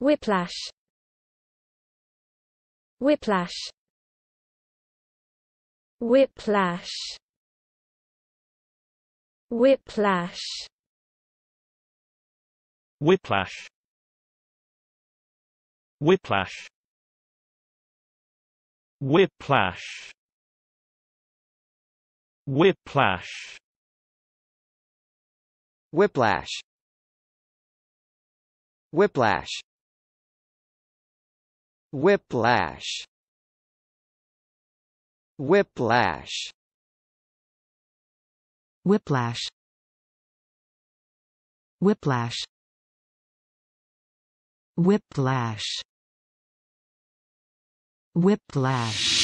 Whiplash. Whiplash. Whiplash. Whiplash. Whiplash. Whiplash. Whiplash. Whiplash. Whiplash. Whiplash. Whiplash. Whiplash. Whiplash. Whiplash. Whiplash. Whiplash.